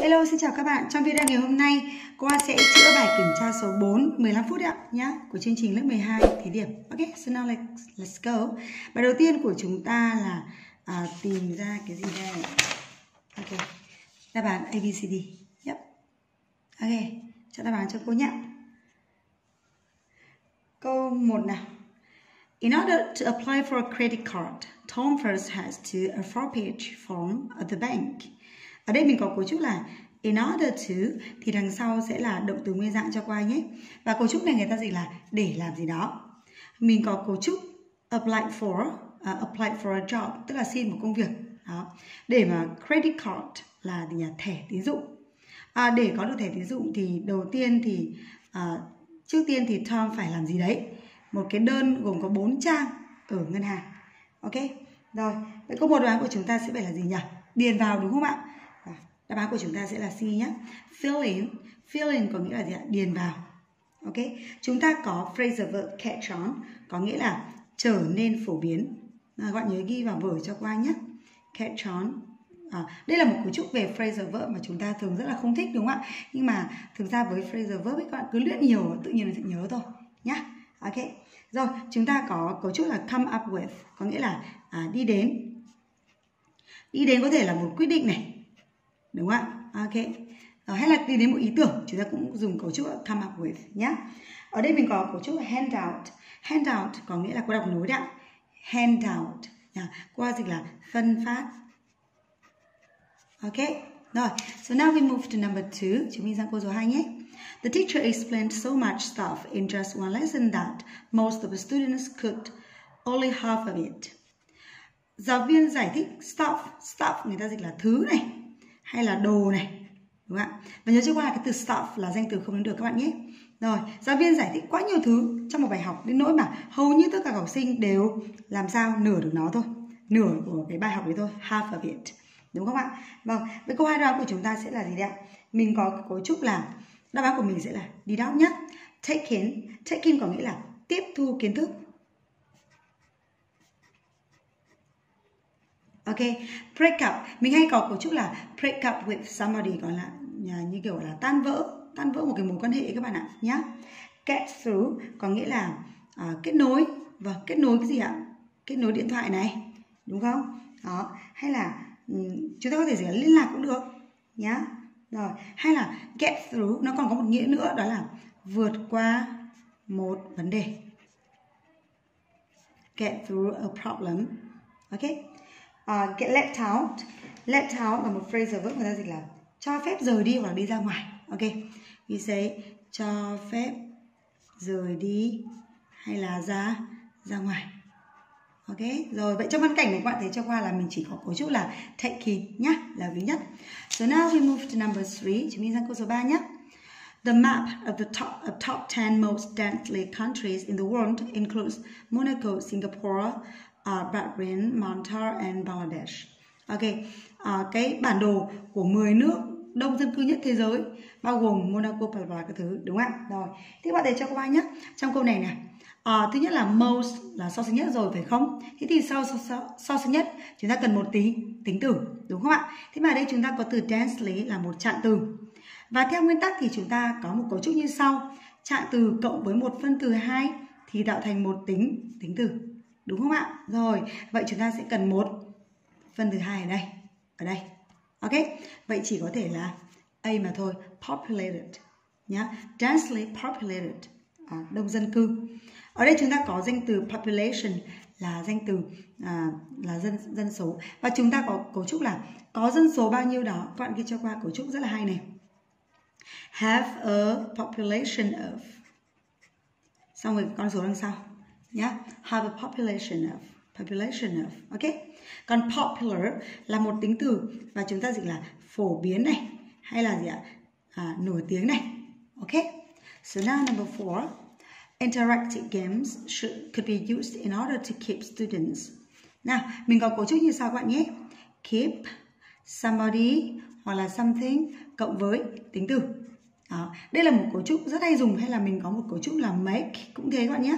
Hello, xin chào các bạn. Trong video ngày hôm nay, cô Hoa sẽ chữa bài kiểm tra số 4 15 phút ạ nhá, của chương trình lớp 12 thí điểm. Ok, so now let's go. Bài đầu tiên của chúng ta là tìm ra cái gì đây? Ok. Đáp án ABCD. Yep. Ok, cho đáp án cho cô nhé. Câu 1 nào. In order to apply for a credit card, Tom first has to a four-page form at the bank. Ở đây mình có cấu trúc là in order to thì đằng sau sẽ là động từ nguyên dạng cho qua nhé. Và cấu trúc này người ta dịch là để làm gì đó. Mình có cấu trúc apply for a job, tức là xin một công việc. Đó. Để mà credit card là gì nhỉ? Thẻ tín dụng. Để có được thẻ tín dụng thì trước tiên thì Tom phải làm gì đấy. Một cái đơn gồm có 4 trang ở ngân hàng. Ok, rồi. Vậy câu 1 đáp án của chúng ta sẽ phải là gì nhỉ? Điền vào đúng không ạ? Đáp án của chúng ta sẽ là C nhé. Fill in có nghĩa là gì ạ? Điền vào. Ok. Chúng ta có phrasal verb catch on, có nghĩa là trở nên phổ biến. Gọi nhớ ghi vào vở cho qua nhé. Catch on. Đây là một cấu trúc về phrasal verb mà chúng ta thường rất là không thích đúng không ạ? Nhưng mà thực ra với phrasal verb ấy, các bạn cứ luyện nhiều tự nhiên là sẽ nhớ thôi nhá. Ok. Rồi, chúng ta có cấu trúc là come up with, có nghĩa là đi đến. Đi đến có thể là một quyết định này, đúng không ạ? Ok. Hay là đi đến một ý tưởng, chúng ta cũng dùng cấu trúc come up with nhé. Ở đây mình có cấu trúc handout. Handout có nghĩa là cô đọc nối đạo. Handout qua dịch là phân phát. Ok. Rồi. So now we move to number 2. Chúng mình sang câu số 2 nhé. The teacher explained so much stuff in just one lesson that most of the students could only half of it. Giáo viên giải thích stuff người ta dịch là thứ này, hay là đồ này, đúng không ạ? Và nhớ cho qua là cái từ stuff là danh từ không đến được các bạn nhé. Rồi, giáo viên giải thích quá nhiều thứ trong một bài học đến nỗi mà hầu như tất cả học sinh đều làm sao nửa được nó thôi, nửa của cái bài học đấy thôi, half of it, đúng không ạ? Vâng, với câu 2 đáp án của chúng ta sẽ là gì đấy ạ? Mình có cấu trúc là đáp án của mình sẽ là deduct nhé. Take in có nghĩa là tiếp thu kiến thức. Ok, break up, mình hay có cấu trúc là break up with somebody, gọi là như kiểu là tan vỡ một cái mối quan hệ các bạn ạ nhé. Get through có nghĩa là kết nối, và kết nối cái gì ạ? Kết nối điện thoại này, đúng không? Đó, hay là chúng ta có thể gì là liên lạc cũng được nhé. Rồi, hay là get through nó còn có một nghĩa nữa đó là vượt qua một vấn đề. Get through a problem. Ok. Get let out là một phrasal verb, người ta dịch là cho phép rời đi hoặc là đi ra ngoài. Ok, we say cho phép rời đi hay là ra ngoài. Ok, rồi vậy trong văn cảnh này các bạn thấy cho qua là mình chỉ có cấu trúc là take in nhá, là duy nhất. So now we move to number 3, chúng mình sang câu số 3 nhé. The map of the top 10 most densely countries in the world includes Monaco, Singapore, Bahrain, Malta and Bangladesh. Ok, cái bản đồ của 10 nước đông dân cư nhất thế giới bao gồm Monaco và các thứ, đúng không ạ? Rồi, thế bạn thấy cho các bạn nhé. Trong câu này này, thứ nhất là most là so sánh nhất rồi phải không? Thế thì so sánh nhất chúng ta cần một tí tính tử, đúng không ạ? Thế mà đây chúng ta có từ densely là một trạng từ. Và theo nguyên tắc thì chúng ta có một cấu trúc như sau: trạng từ cộng với một phân từ 2 thì tạo thành một tính tử, đúng không ạ? Rồi, vậy chúng ta sẽ cần một phân từ 2 ở đây. Ok, vậy chỉ có thể là A mà thôi, populated nhá, densely populated, đông dân cư. Ở đây chúng ta có danh từ population là danh từ là dân số, và chúng ta có cấu trúc là có dân số bao nhiêu đó. Các bạn ghi cho qua cấu trúc rất là hay này. Have a population of. Xong rồi con số đằng sau. Yeah. Have a population of, ok. Còn popular là một tính từ và chúng ta dịch là phổ biến này, hay là gì ạ? Nổi tiếng này, ok. So now number 4, interactive games could be used in order to keep students. Nào, mình có cấu trúc như sau các bạn nhé: keep, somebody hoặc là something cộng với tính từ. Đó. Đây là một cấu trúc rất hay dùng, hay là mình có một cấu trúc là make cũng thế các bạn nhé.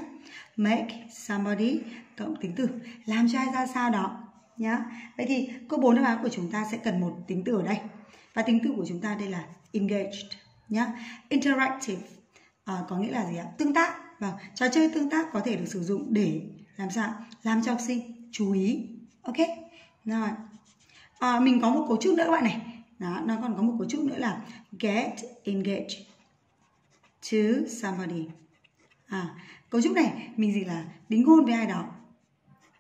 Make somebody cộng tính từ, làm cho ai ra sao đó nhá. Vậy thì câu 4 đáp án của chúng ta sẽ cần một tính từ ở đây. Và tính từ của chúng ta đây là engaged nhá. Interactive có nghĩa là gì ạ? Tương tác. Và trò chơi tương tác có thể được sử dụng để làm sao? Làm cho học sinh chú ý. Ok. Rồi. Mình có một cấu trúc nữa các bạn này. Đó, nó còn có một cấu trúc nữa là get engaged to somebody. Cấu trúc này mình dịch là đính hôn với ai đó.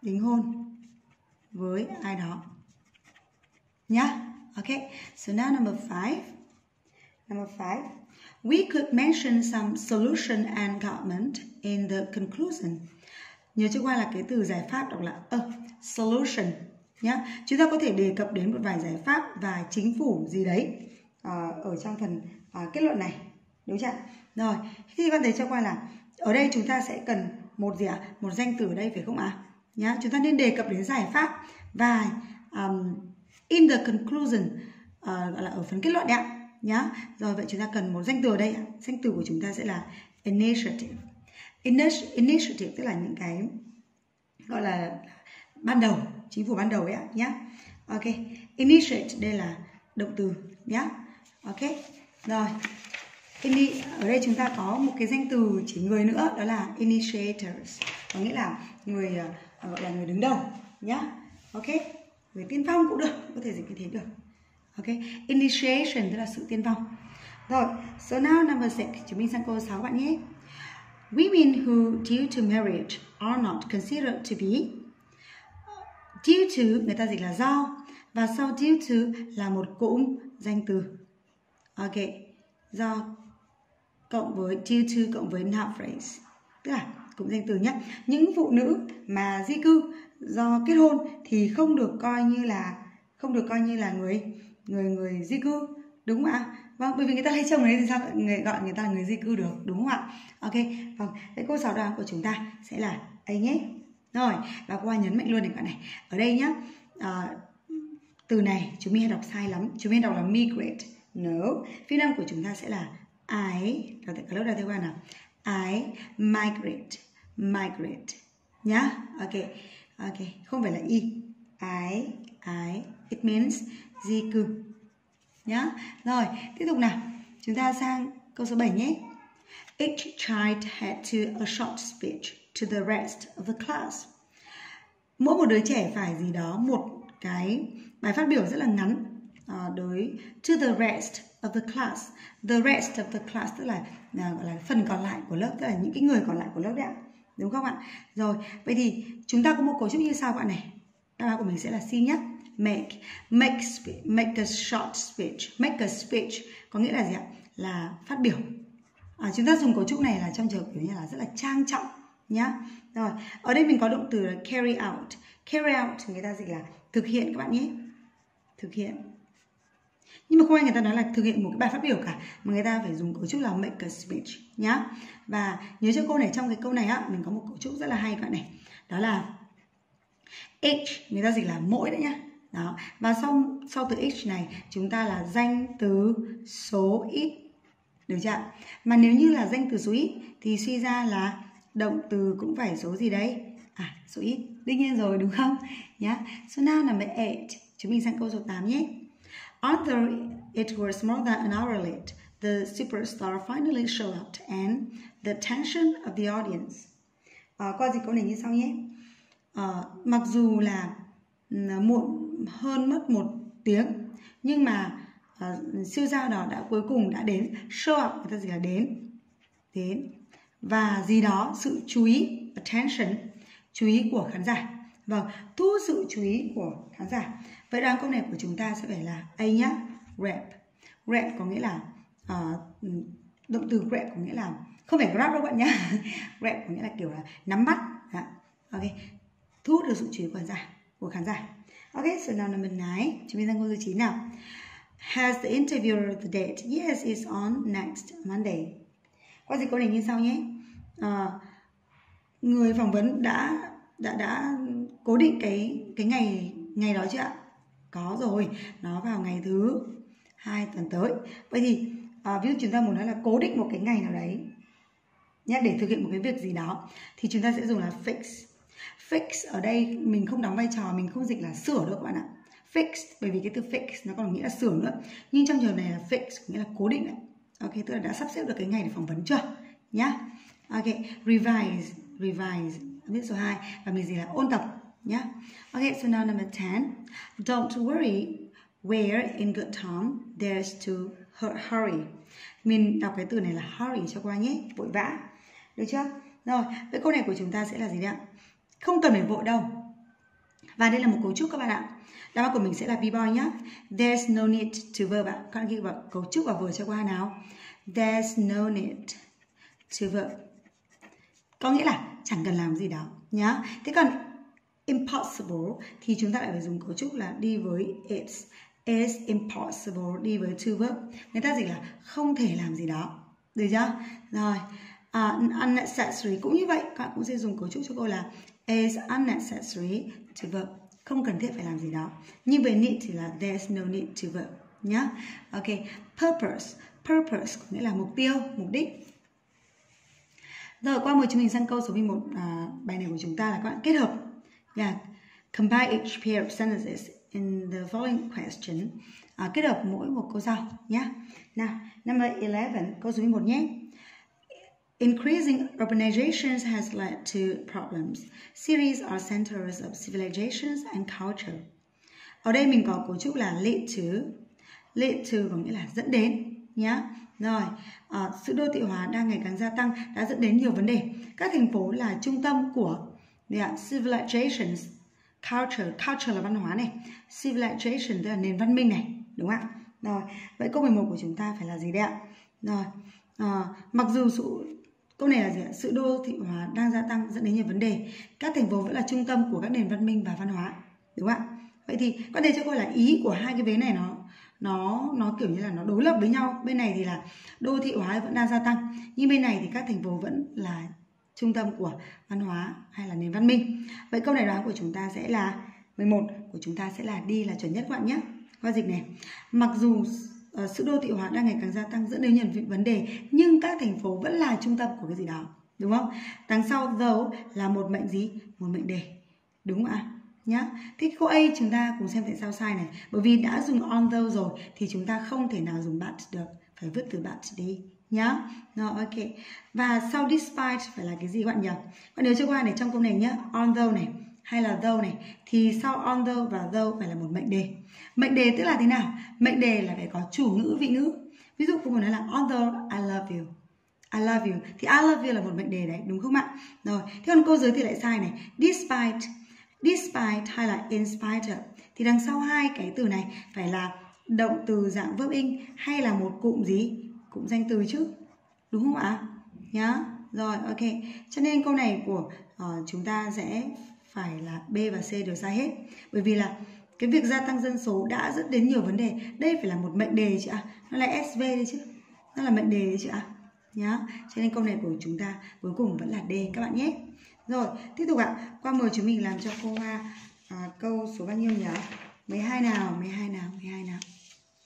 Đính hôn với ai đó nhá. Ok, so now number 5, we could mention some solution and comment in the conclusion. Nhớ cho qua là cái từ giải pháp đọc là solution nhá. Chúng ta có thể đề cập đến một vài giải pháp và chính phủ gì đấy ở trong phần kết luận này, đúng chưa? Rồi, thì bạn thấy cho qua là ở đây chúng ta sẽ cần một gì ạ? Một danh từ ở đây phải không ạ? Nhá, chúng ta nên đề cập đến giải pháp và in the conclusion gọi là ở phần kết luận đấy ạ nhá. Rồi vậy chúng ta cần một danh từ ở đây ạ. Danh từ của chúng ta sẽ là initiative. Initiative tức là những cái gọi là ban đầu, chính phủ ban đầu ấy ạ nhá. Ok, initiate đây là động từ nhá. Ok, rồi ở đây chúng ta có một cái danh từ chỉ người nữa, đó là initiators, có nghĩa là người gọi là người đứng đầu nhá. Ok, người tiên phong cũng được, có thể dịch như thế được. Ok, initiation tức là sự tiên phong. Rồi, so now number 6, chúng mình sang câu 6 bạn nhé. Women who due to marriage are not considered to be. Due to người ta dịch là do, và sau due to là một cụm danh từ. Ok, do cộng với due to cộng với noun phrase, tức là cụm danh từ nhé. Những phụ nữ mà di cư do kết hôn thì không được coi như là người di cư, đúng không ạ? Vâng, bởi vì người ta lấy chồng đấy thì sao gọi người ta là người di cư được, đúng không ạ? Ok, vâng, cái câu 6 đoạn của chúng ta sẽ là ấy nhé. Rồi, và qua nhấn mạnh luôn này bạn này. Ở đây nhá, từ này chúng mình hay đọc sai lắm, chúng mình đọc là migrate. No, phiên âm của chúng ta sẽ là I, đọc cả lớp ra theo bạn nào. I migrate nhá. Ok, không phải là I, it means di cư nhá. Rồi, tiếp tục nào. Chúng ta sang câu số 7 nhé. Each child had to a short speech to the rest of the class. Mỗi một đứa trẻ phải gì đó một cái bài phát biểu rất là ngắn đối to the rest of the class. The rest of the class tức là gọi là phần còn lại của lớp, tức là những cái người còn lại của lớp đấy ạ, đúng không ạ? Rồi, vậy thì chúng ta có một cấu trúc như sau bạn này. Đáp án của mình sẽ là C nhé. Make a short speech. Make a speech có nghĩa là gì ạ? Là phát biểu. Chúng ta dùng cấu trúc này là trong trường kiểu như là rất là trang trọng nhá. Rồi, ở đây mình có động từ là carry out. Carry out người ta dịch là thực hiện các bạn nhé. Thực hiện. Nhưng mà không ai người ta nói là thực hiện một cái bài phát biểu cả, mà người ta phải dùng cấu trúc là make a speech nhá. Và nhớ cho cô này, trong cái câu này á, mình có một cấu trúc rất là hay các bạn này. Đó là each, người ta dịch là mỗi đấy nhá. Đó. Và sau từ each này chúng ta là danh từ số ít, được chưa? Mà nếu như là danh từ số ít thì suy ra là động từ cũng phải số gì đấy? Số ít. Đương nhiên rồi, đúng không? Nhá. So now number 8, chúng mình sang câu số 8 nhé. Although it was more than an hour late, the superstar finally showed up and the tension of the audience. Qua dịch câu này như sau nhé. Mặc dù là muộn hơn mất 1 tiếng, nhưng mà siêu sao đó đã cuối cùng đã đến. Show up người ta dịch là đến và gì đó sự chú ý, attention, chú ý của khán giả. Vâng, thu hút sự chú ý của khán giả. Vậy đoán câu này của chúng ta sẽ phải là A nhá. Grab có nghĩa là động từ grab có nghĩa là không phải grab đâu bạn nhá. Grab có nghĩa là kiểu là nắm bắt. Đó. Ok, thu hút được sự chú ý của khán giả. Ok, so now number 9, chúng mình sang câu số 9 nào. Has the interviewer the date? Yes, it's on next Monday. Qua dịch câu này như sau nhé. Người phỏng vấn đã cố định cái ngày đó chưa ạ? Có rồi, nó vào ngày thứ 2 tuần tới. Vậy thì ví dụ chúng ta muốn nói là cố định một cái ngày nào đấy nhé, để thực hiện một cái việc gì đó thì chúng ta sẽ dùng là fix. Fix ở đây mình không đóng vai trò, mình không dịch là sửa đâu các bạn ạ. fixed, bởi vì cái từ fix nó còn nghĩa là sửa nữa, nhưng trong trường này là fixed nghĩa là cố định đấy. Ok, tức là đã sắp xếp được cái ngày để phỏng vấn chưa nhá. Ok, revise biết số 2 và mình gì là ôn tập nhá. Ok, so now number 10. Don't worry, we're in good time, there's to hurry. Mình đọc cái từ này là hurry cho qua nhé, vội vã. Được chưa? Rồi, vậy câu này của chúng ta sẽ là gì đấy ạ? Không cần phải vội đâu. Và đây là một cấu trúc các bạn ạ. Đáp án của mình sẽ là B-boy nhé. There's no need to verb ạ. Các bạn ghi vào cấu trúc và vừa cho qua nào. There's no need to verb. Có nghĩa là chẳng cần làm gì đó nhá. Thế còn impossible thì chúng ta lại phải dùng cấu trúc là đi với it's. It's impossible đi với to verb. Người ta dịch là không thể làm gì đó. Được chưa? Rồi. Unnecessary cũng như vậy, các bạn cũng sẽ dùng cấu trúc cho câu là is unnecessary to verb, không cần thiết phải làm gì đó. Nhưng về need thì là there's no need to verb nhá. Ok, purpose có nghĩa là mục tiêu, mục đích. Rồi qua mời chúng mình sang câu số 11. Bài này của chúng ta là các bạn kết hợp là combine each pair of sentences in the following question. Kết hợp mỗi một câu sau nhá. Nào, number 11, câu số 11 nhé. Increasing urbanization has led to problems. Cities are centers of civilizations and culture. Ở đây mình có cấu trúc là lead to có nghĩa là dẫn đến nhá. Rồi, sự đô thị hóa đang ngày càng gia tăng đã dẫn đến nhiều vấn đề. Các thành phố là trung tâm của civilizations, culture là văn hóa này, civilization tức là nền văn minh này, đúng không ạ? Rồi, vậy câu 11 của chúng ta phải là gì đây ạ? Rồi, mặc dù câu này là gì ạ? Sự đô thị hóa đang gia tăng dẫn đến nhiều vấn đề. Các thành phố vẫn là trung tâm của các nền văn minh và văn hóa, đúng không ạ? Vậy thì có thể cho cô là ý của hai cái vế này nó kiểu như là nó đối lập với nhau. Bên này thì là đô thị hóa vẫn đang gia tăng, nhưng bên này thì các thành phố vẫn là trung tâm của văn hóa hay là nền văn minh. Vậy câu này đoán của chúng ta sẽ là 11 của chúng ta sẽ là đi là chuẩn nhất các bạn nhé. Qua dịch này, mặc dù sự đô thị hóa đang ngày càng gia tăng dẫn đến nhiều vấn đề, nhưng các thành phố vẫn là trung tâm của cái gì đó, đúng không? Đằng sau dấu là một mệnh gì? Một mệnh đề, đúng không ạ? Nhá. Thế câu A chúng ta cùng xem tại sao sai này. Bởi vì đã dùng on though rồi thì chúng ta không thể nào dùng but được, phải vứt từ but đi nhá. Rồi, ok. Và sau despite phải là cái gì các bạn nhỉ? Các bạn nhớ cho qua này, trong câu này nhá, on though này hay là though này thì sau on though và though phải là một mệnh đề. Mệnh đề tức là thế nào? Mệnh đề là phải có chủ ngữ, vị ngữ. Ví dụ cô muốn nói là on though I love you thì I love you là một mệnh đề đấy, đúng không ạ? Rồi, thế còn câu dưới thì lại sai này. Despite hay là in spite thì đằng sau hai cái từ này phải là động từ dạng verb in hay là một cụm gì? Cụm danh từ chứ, đúng không ạ? Nhá. Rồi, ok. Cho nên câu này của chúng ta sẽ phải là B và C đều sai hết. Bởi vì là cái việc gia tăng dân số đã dẫn đến nhiều vấn đề. Đây phải là một mệnh đề chứ ạ. Nó là SV đấy chứ. Nó là mệnh đề đấy chứ ạ. Nhá. Cho nên câu này của chúng ta cuối cùng vẫn là D các bạn nhé. Rồi, tiếp tục ạ. Qua mời chúng mình làm cho cô Hoa câu số bao nhiêu nhỉ? 12 nào.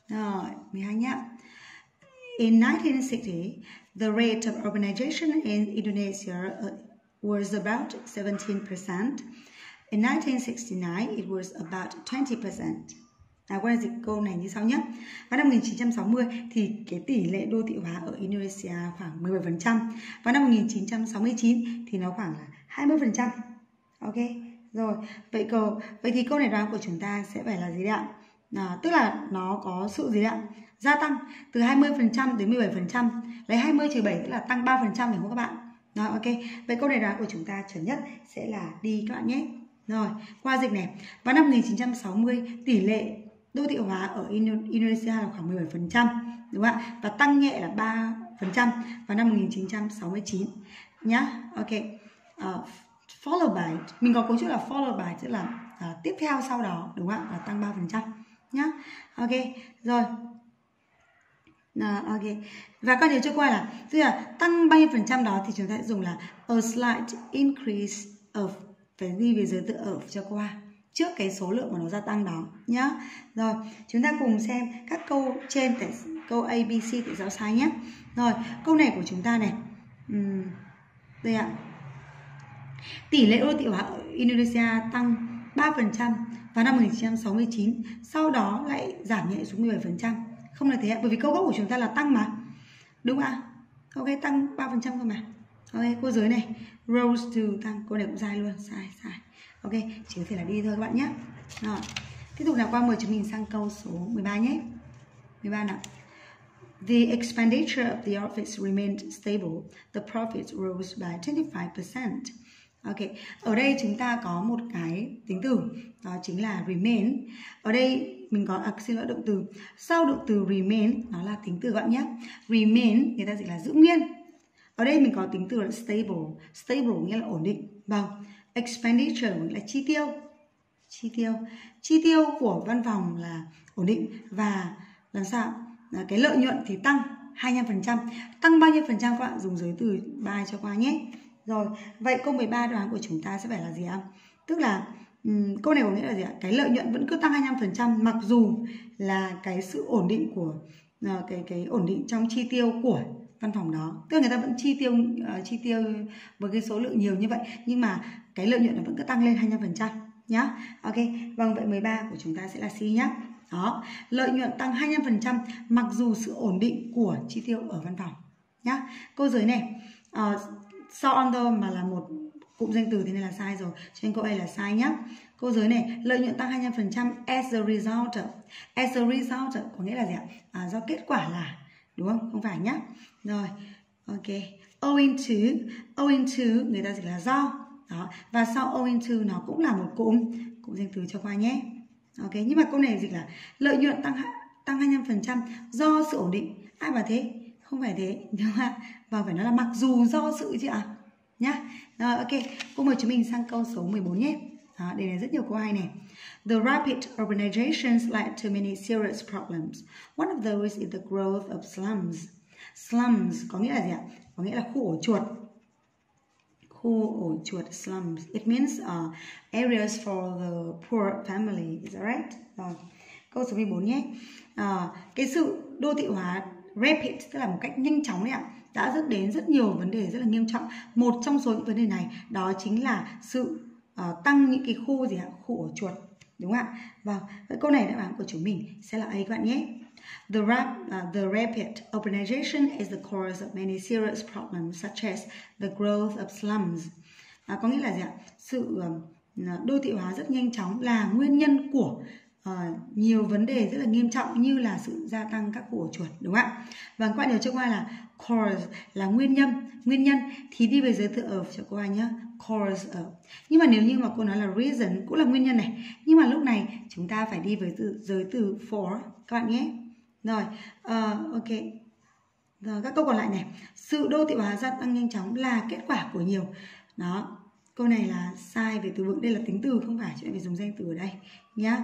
Rồi, 12 nhá. In 1960, the rate of urbanization in Indonesia was about 17%. In 1969, it was about 20%. Qua dịch câu này như sau nhé. Vào năm 1960 thì cái tỷ lệ đô thị hóa ở Indonesia khoảng 17%. Vào năm 1969 thì nó khoảng là 20%. Ok, rồi. Vậy thì câu này đoán của chúng ta sẽ phải là gì đấy ạ? Tức là nó có sự gì đấy ạ? Gia tăng từ 20% đến 17%. Lấy 20 trừ 7 tức là tăng 3%, phải không các bạn? Rồi, ok. Vậy câu này đoán của chúng ta chuẩn nhất sẽ là đi các bạn nhé. Rồi, qua dịch này. Vào năm 1960, tỷ lệ đô thị hóa ở Indonesia là khoảng 17%, đúng không ạ? Và tăng nhẹ là 3% vào năm 1969 nhá. Ok. Followed by, mình có cấu trúc là followed by tức là tiếp theo sau đó, đúng không ạ? Và tăng 3% nhá. Ok, rồi. Ok. Và các điều cho qua là tức là tăng bao nhiêu phần trăm đó thì chúng ta sẽ dùng là a slight increase of, phải đi về giới tự ở cho cô Hoa trước cái số lượng mà nó gia tăng đó nhá. Rồi, chúng ta cùng xem các câu trên tại câu A, B, C tại sao sai nhé. Rồi, câu này của chúng ta này. Đây ạ. Tỷ lệ đô thị hóa ở Indonesia tăng 3% vào năm 1969, sau đó lại giảm nhẹ xuống 17%. Không là thế, bởi vì câu gốc của chúng ta là tăng mà. Đúng ạ? Ok, tăng 3% thôi mà. Ok, cô dưới này rose to tăng, cô này cũng sai luôn, sai. Ok, chỉ có thể là đi thôi các bạn nhé. Rồi, tiếp tục là qua 10 chúng mình sang câu số 13 nhé. 13 nào. The expenditure of the office remained stable. The profits rose by 25%. Ok, ở đây chúng ta có một cái tính từ, đó chính là remain. Ở đây mình có, xin lỗi, động từ. Sau động từ remain, nó là tính từ các bạn nhé. Remain, người ta dịch là giữ nguyên. Ở đây mình có tính từ là stable. Stable nghĩa là ổn định. Vâng, expenditure nghĩa là chi tiêu. Chi tiêu của văn phòng là ổn định. Và làm sao? Cái lợi nhuận thì tăng 25%. Tăng bao nhiêu phần trăm các bạn? Dùng giới từ by cho qua nhé. Rồi, vậy câu 13 đoán của chúng ta sẽ phải là gì ạ? Tức là câu này có nghĩa là gì ạ? Cái lợi nhuận vẫn cứ tăng 25% mặc dù là cái sự ổn định của cái ổn định trong chi tiêu của văn phòng đó. Tức là người ta vẫn chi tiêu với cái số lượng nhiều như vậy, nhưng mà cái lợi nhuận nó vẫn cứ tăng lên 25% nhá. Ok, vâng, vậy 13 của chúng ta sẽ là C nhá. Đó, lợi nhuận tăng 25% mặc dù sự ổn định của chi tiêu ở văn phòng nhá. Câu dưới này sau under mà là một cụm danh từ thế này là sai rồi, cho nên câu A là sai nhá. Câu dưới này lợi nhuận tăng 25% as a result of. As a result of có nghĩa là gì ạ? Do kết quả là, đúng không? Không phải nhá. Rồi, ok. Owing to người ta dịch là do. Đó, và sau owing to nó cũng là một cụm danh từ cho qua nhé. Ok, nhưng mà câu này dịch là lợi nhuận tăng 25% do sự ổn định. Ai bảo thế? Không phải thế, đúng không ạ? Và phải nói là mặc dù do sự chứ ạ. Nhá. Rồi, ok, cô mời chúng mình sang câu số 14 nhé. Đó, đây này rất nhiều câu hay này. The rapid urbanizations led to many serious problems. One of those is the growth of slums. Slums có nghĩa là gì ạ? Có nghĩa là khu ổ chuột. Khu ổ chuột, slums. It means areas for the poor family. Is that right? Rồi, câu số 14 nhé. Cái sự đô thị hóa rapid, tức là một cách nhanh chóng đấy ạ, đã dẫn đến rất nhiều vấn đề rất là nghiêm trọng. Một trong số những vấn đề này đó chính là sự tăng những cái khu gì ạ? Khu ổ chuột, đúng không ạ? Vâng, vậy câu này đáp án của chúng mình sẽ là A các bạn nhé. The rapid urbanization is the cause of many serious problems such as the growth of slums. Có nghĩa là gì ạ? Sự đô thị hóa rất nhanh chóng là nguyên nhân của nhiều vấn đề rất là nghiêm trọng như là sự gia tăng các khu ổ chuột, đúng không ạ? Và các bạn nhớ cho qua là cause là nguyên nhân thì đi về giới từ of cho cô nhé, cause of. Nhưng mà nếu như mà cô nói là reason cũng là nguyên nhân này, nhưng mà lúc này chúng ta phải đi với giới từ for các bạn nhé. Rồi, ok. Rồi, các câu còn lại này, sự đô thị hóa gia tăng nhanh chóng là kết quả của nhiều. Đó, câu này là sai về từ vựng, đây là tính từ không phải, chuyện phải dùng danh từ ở đây nhá.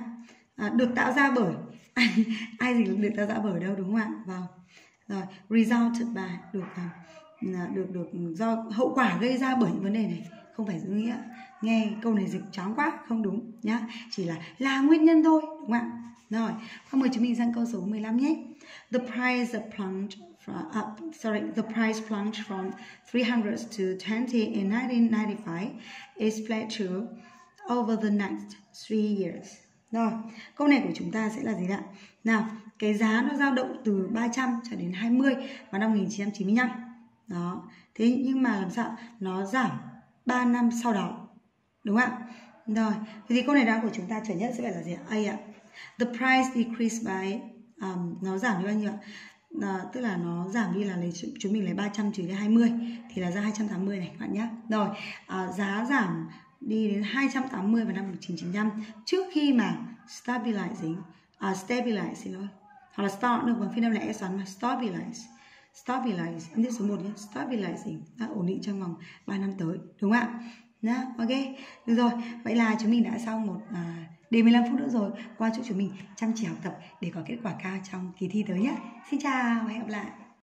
Được tạo ra bởi ai gì được tạo ra bởi đâu, đúng không ạ? Vâng, rồi result by được do hậu quả gây ra bởi những vấn đề này, không phải giữ nghĩa. Nghe câu này dịch chóng quá, không đúng nhá, chỉ là nguyên nhân thôi, đúng không ạ? Rồi, không, mời chúng mình sang câu số 15 nhé. The price plunged from 300 to 20 in 1995 is flat to over the next 3 years. Rồi, câu này của chúng ta sẽ là gì ạ? Nào, cái giá nó dao động từ 300 cho đến 20 vào năm 1995. Đó, thế nhưng mà làm sao? Nó giảm 3 năm sau đó, đúng không ạ? Rồi, thế thì câu này đáp của chúng ta chuẩn nhất sẽ phải là gì ạ? A ạ. The price decreased by nó giảm đi bao nhiêu ạ? Tức là nó giảm đi là chúng mình lấy 300 trừ đi 20 thì là ra 280 này các bạn nhé. Rồi, giá giảm đi đến 280 vào năm 1995 trước khi mà stabilize xin lỗi, hoặc là start được bằng phiên âm là S1 mà stabilize âm tiết số 1 nhé, stabilizing đã ổn định trong vòng 3 năm tới, đúng không ạ? Đó, ok, được rồi, vậy là chúng mình đã xong một đề 15 phút nữa rồi. Qua chúc chúng mình chăm chỉ học tập để có kết quả cao trong kỳ thi tới nhé. Xin chào và hẹn gặp lại.